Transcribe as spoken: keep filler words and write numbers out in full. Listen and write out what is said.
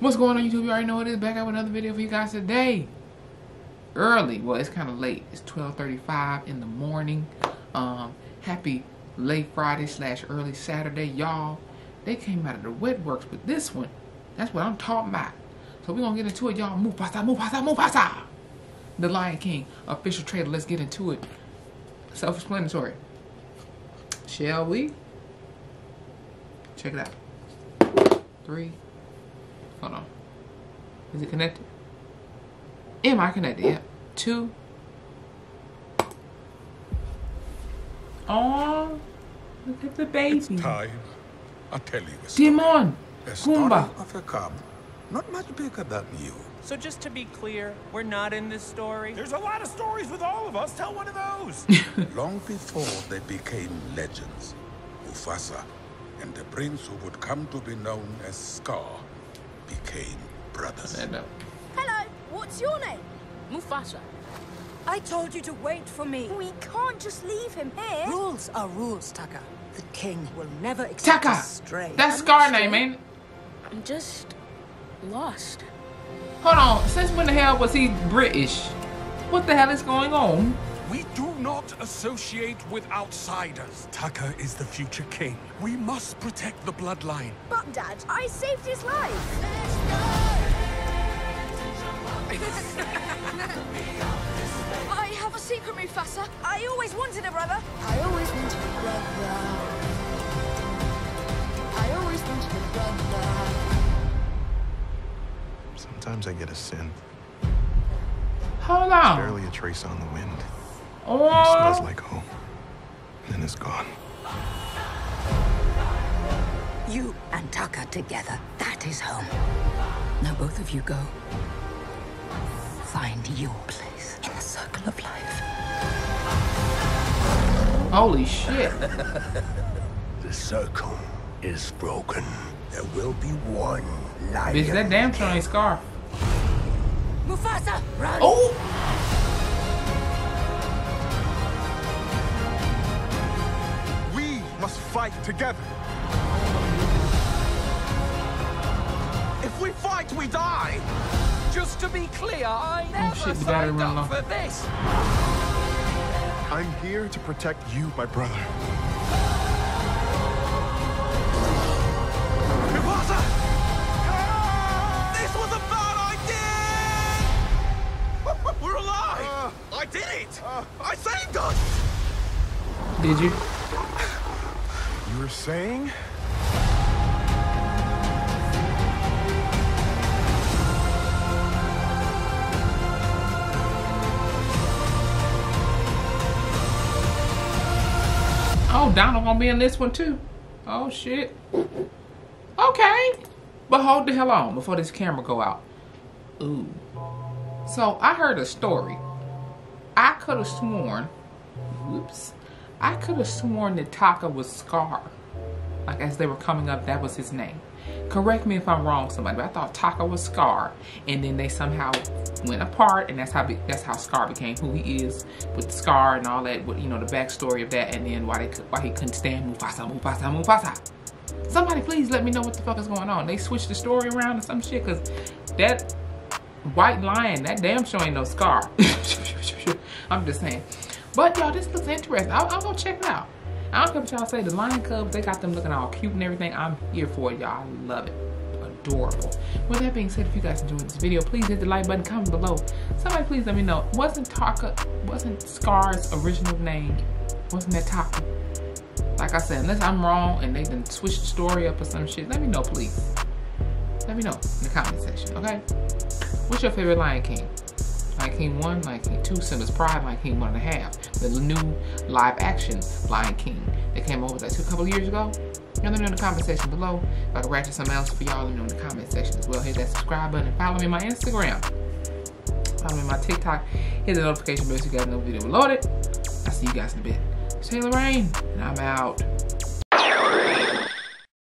What's going on, YouTube? You already know what it is. Back up with another video for you guys today. Early. Well, it's kind of late. It's twelve thirty-five in the morning. Um, happy late Friday slash early Saturday, y'all. They came out of the wet works with this one. That's what I'm talking about. So we're going to get into it, y'all. Mufasa, Mufasa, Mufasa. The Lion King. Official trailer. Let's get into it. Self-explanatory. Shall we? Check it out. Three. Hold on. Is it connected? Am I connected? Yeah. Two. Oh, look at the baby. It's time. I'll tell you a story. Timon. A story of a cub. Not much bigger than you. So just to be clear, we're not in this story. There's a lot of stories with all of us. Tell one of those. Long before they became legends, Mufasa and the prince who would come to be known as Scar became brothers. Hello, what's your name? Mufasa. I told you to wait for me. We can't just leave him here. Rules are rules, Taka. The king will never accept Taka. Stray. That's Scar name, ain't it? I'm just lost. Hold on. Since when the hell was he British? What the hell is going on? We do not associate with outsiders. Taka is the future king. We must protect the bloodline. But, Dad, I saved his life. Let's go! I have a secret, Mufasa. I always wanted a brother. I always wanted a brother. I always wanted a brother. Sometimes I get a synth. Hold on. It's barely a trace on the wind. Oh. It smells like home. Then it's gone. You and Taka together, that is home. Now both of you go. Find your place in the circle of life. Holy shit. The circle is broken. There will be one life. Bitch, that damn Tony Scar. Mufasa, run! Oh! Fight together. If we fight, we die. Just to be clear, I never signed up for this. I'm here to protect you, my brother. Mufasa! This was a bad idea! We're alive! Uh, I did it! Uh, I saved us! Did you? You're saying? Oh, Donald gonna be in this one too. Oh shit. Okay. But hold the hell on before this camera go out. Ooh. So I heard a story. I could have sworn. Whoops. I could have sworn that Taka was Scar. Like, as they were coming up, that was his name. Correct me if I'm wrong, somebody, but I thought Taka was Scar, and then they somehow went apart, and that's how be, that's how Scar became who he is, with Scar and all that, with, you know, the backstory of that, and then why they why he couldn't stand Mufasa, Mufasa, Mufasa. Somebody please let me know what the fuck is going on. They switched the story around or some shit, because that white lion, that damn sure ain't no Scar. I'm just saying. But y'all, this looks interesting. I'll, I'll go check it out. I don't care what y'all say. The Lion Cubs, they got them looking all cute and everything. I'm here for it, y'all. I love it. Adorable. With that being said, if you guys enjoyed this video, please hit the like button, comment below. Somebody please let me know. Wasn't Taka, wasn't Scar's original name, wasn't that Taka? Like I said, unless I'm wrong and they done switched the story up or some shit, let me know, please. Let me know in the comment section, okay? What's your favorite Lion King? Lion King one, Lion King two, Simba's Pride, Lion King one and a half. The new live action Lion King that came over like a couple of years ago. Let me know in the comment section below. If I can ratchet something else for y'all, let me know in the comment section as well. Hit that subscribe button and follow me on my Instagram. Follow me on my TikTok. Hit the notification bell so you guys know the video loaded. I'll see you guys in a bit. It's Taylor Rain, and I'm out.